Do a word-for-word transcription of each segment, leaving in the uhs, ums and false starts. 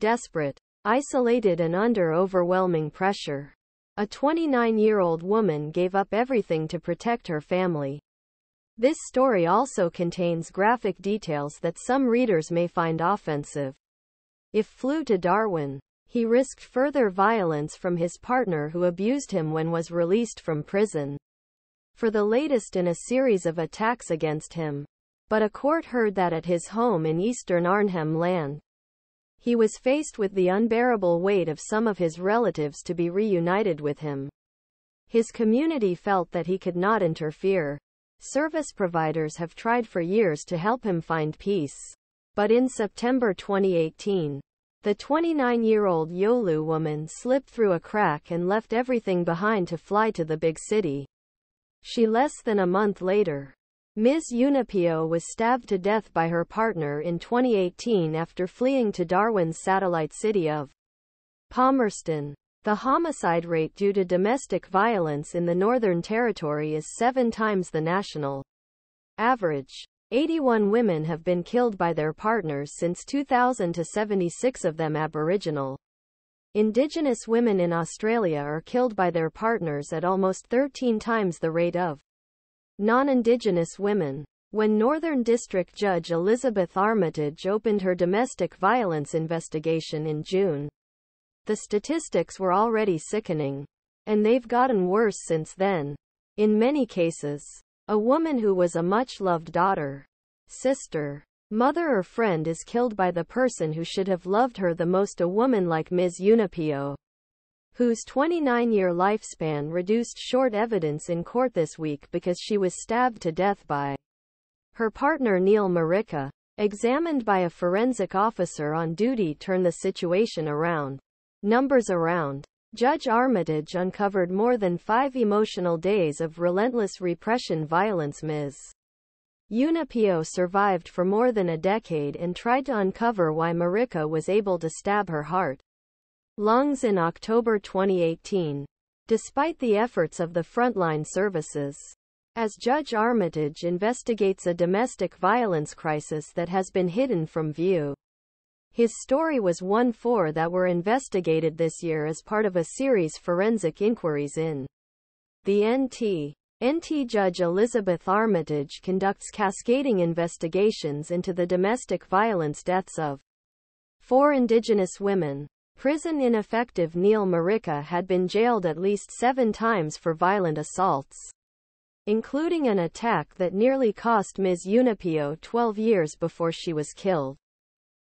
desperate, isolated and under overwhelming pressure. A twenty-nine-year-old woman gave up everything to protect her family. This story also contains graphic details that some readers may find offensive. If flew to Darwin, he risked further violence from his partner who abused him when was released from prison, for the latest in a series of attacks against him. But a court heard that at his home in Eastern Arnhem Land, he was faced with the unbearable weight of some of his relatives to be reunited with him. His community felt that he could not interfere. Service providers have tried for years to help him find peace. But in September twenty eighteen, the twenty-nine-year-old Yolŋu woman slipped through a crack and left everything behind to fly to the big city. She less than a month later, Miz Yunupiŋu was stabbed to death by her partner in twenty eighteen after fleeing to Darwin's satellite city of Palmerston. The homicide rate due to domestic violence in the Northern Territory is seven times the national average. eighty-one women have been killed by their partners since two thousand, to seventy-six of them Aboriginal. Indigenous women in Australia are killed by their partners at almost thirteen times the rate of non-Indigenous women. When Northern District Judge Elisabeth Armitage opened her domestic violence investigation in June, the statistics were already sickening, and they've gotten worse since then. In many cases, a woman who was a much-loved daughter, sister, mother or friend is killed by the person who should have loved her the most, a woman like Miz Yunupiŋu, whose twenty-nine-year lifespan reduced short evidence in court this week because she was stabbed to death by her partner Neil Marika. Examined by a forensic officer on duty turned the situation around. Numbers around. Judge Armitage uncovered more than five emotional days of relentless repression violence. Miz Yunupiŋu survived for more than a decade and tried to uncover why Marika was able to stab her heart. Lungs in October twenty eighteen, despite the efforts of the frontline services. As Judge Armitage investigates a domestic violence crisis that has been hidden from view, his story was one four that were investigated this year as part of a series of forensic inquiries in the N T. N T Judge Elisabeth Armitage conducts cascading investigations into the domestic violence deaths of four Indigenous women. Prison ineffective Neil Marika had been jailed at least seven times for violent assaults, including an attack that nearly cost Miz Yunupiŋu twelve years before she was killed.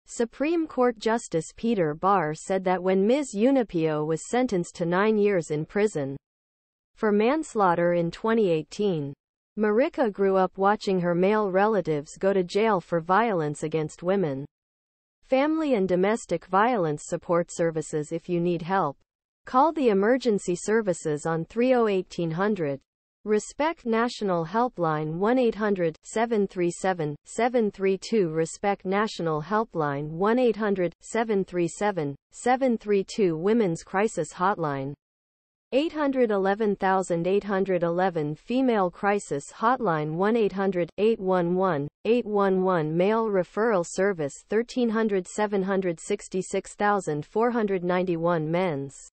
Supreme Court Justice Peter Barr said that when Miz Yunupiŋu was sentenced to nine years in prison for manslaughter in twenty eighteen, Marika grew up watching her male relatives go to jail for violence against women. Family and domestic violence support services. If you need help, call the emergency services on three oh eight, eighteen hundred. Respect National Helpline one eight hundred, seven three seven, seven three two. Respect National Helpline one eight hundred, seven three seven, seven three two. Women's Crisis Hotline eight one one, eight one one. Female Crisis Hotline one eight hundred, eight one one, eight one one. Male Referral Service thirteen hundred, seven six six, four nine one. Men's